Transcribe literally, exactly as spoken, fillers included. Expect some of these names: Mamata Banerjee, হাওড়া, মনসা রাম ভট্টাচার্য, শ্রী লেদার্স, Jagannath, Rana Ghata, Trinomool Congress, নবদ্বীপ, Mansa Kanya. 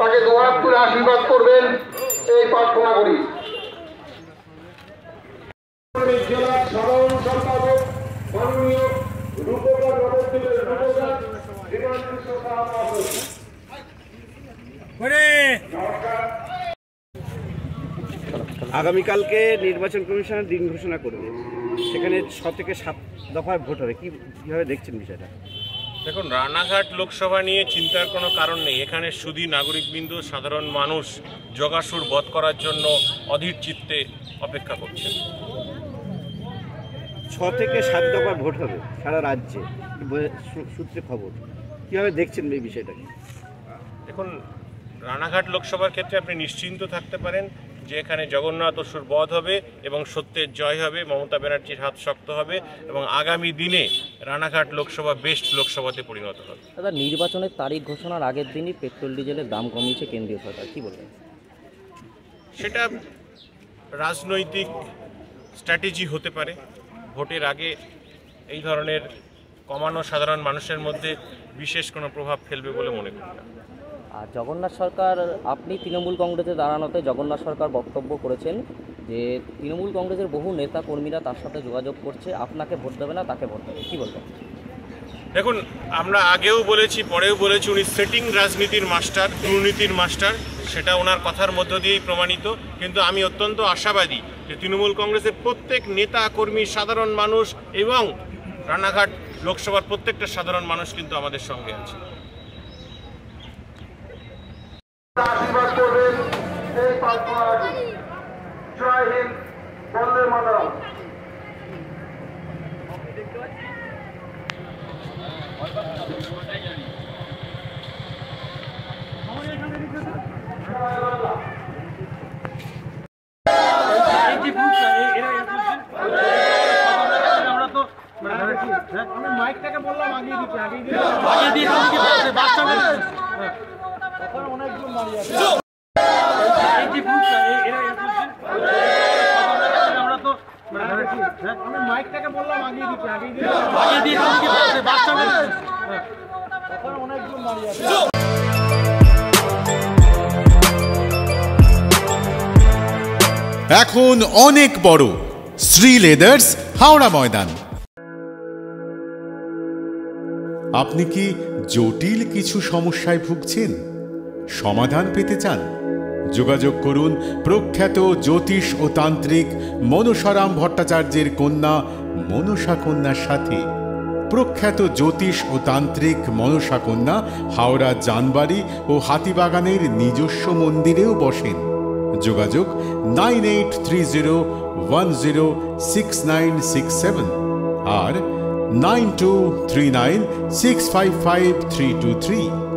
তাকে দোয়াত করে আশীর্বাদ করবেন এই প্রার্থনা করি। জেলার সাধারণ সম্পাদক মাননীয় রূপদা নবদ্বীপের রূপদা বিমানবন্দর সভাপতি আগামীকালকে নির্বাচন কমিশনের দিন ঘোষণা করবে, সেখানে ছ থেকে সাত দফায় ভোট হবে, কীভাবে দেখছেন বিষয়টা? দেখুন, রানাঘাট লোকসভা নিয়ে চিন্তার কোনো কারণ নেই। এখানে সুধী নাগরিকবৃন্দ, সাধারণ মানুষ জগাসুর বধ করার জন্য অধীর চিত্তে অপেক্ষা করছেন। ছ থেকে সাত দফায় ভোট হবে সারা রাজ্যে সূত্রে খবর, কীভাবে দেখছেন এই বিষয়টাকে? দেখুন, রানাঘাট লোকসভার ক্ষেত্রে আপনি নিশ্চিন্ত থাকতে পারেন যে এখানে জগন্নাথ অসুর বধ হবে এবং সত্যের জয় হবে, মমতা ব্যানার্জির হাত শক্ত হবে এবং আগামী দিনে রানাঘাট লোকসভা বেস্ট লোকসভাতে পরিণত হবে। দাদা, নির্বাচনের তারিখ ঘোষণার আগের দিনই পেট্রোল ডিজেলের দাম কমিয়েছে কেন্দ্রীয় সরকার, কী বলবেন? সেটা রাজনৈতিক স্ট্র্যাটেজি হতে পারে। ভোটের আগে এই ধরনের কমানো সাধারণ মানুষের মধ্যে বিশেষ কোনো প্রভাব ফেলবে বলে মনে করি না। আর জগন্নাথ সরকার, আপনি তৃণমূল কংগ্রেসে দাঁড়ানোতে জগন্নাথ সরকার বক্তব্য করেছেন যে তৃণমূল কংগ্রেসের বহু নেতা কর্মীরা তার সাথে যোগাযোগ করছে, আপনাকে ভোট দেবে না, তাকে ভোট দেবে, কী বলবেন? দেখুন, আমরা আগেও বলেছি, পরেও বলেছি, উনি সেটিং রাজনীতির মাস্টার, দুর্নীতির মাস্টার, সেটা ওনার কথার মধ্য দিয়েই প্রমাণিত। কিন্তু আমি অত্যন্ত আশাবাদী যে তৃণমূল কংগ্রেসের প্রত্যেক নেতা কর্মী, সাধারণ মানুষ এবং রানাঘাট লোকসভার প্রত্যেকটা সাধারণ মানুষ কিন্তু আমাদের সঙ্গে আছে। আশীর্বাদ করবেন এই প্রার্থনা রাখি। জয় হিন্দ, বন্দে মাতরম। আমরা তো আমি মাইকটাকে বললাম আগিয়ে দিতে, আগিয়ে দিতে আগিয়ে দিয়ে বাচ্চা অনেকজন মারি আছে। এখন অনেক বড় শ্রী লেদার্স হাওড়া ময়দান। আপনি কি জটিল কিছু সমস্যায় ভুগছেন? সমাধান পেতে চান? যোগাযোগ করুন প্রখ্যাত জ্যোতিষ ও তান্ত্রিক মনসা রাম ভট্টাচার্যের কন্যা মনসা কন্যার সাথে। প্রখ্যাত জ্যোতিষ ও তান্ত্রিক মনসা কন্যা হাওড়া জানবাড়ি ও হাতিবাগানের নিজস্ব মন্দিরেও বসেন। যোগাযোগ nine eight three zero one zero six nine six seven আর nine two three nine six five five three two three.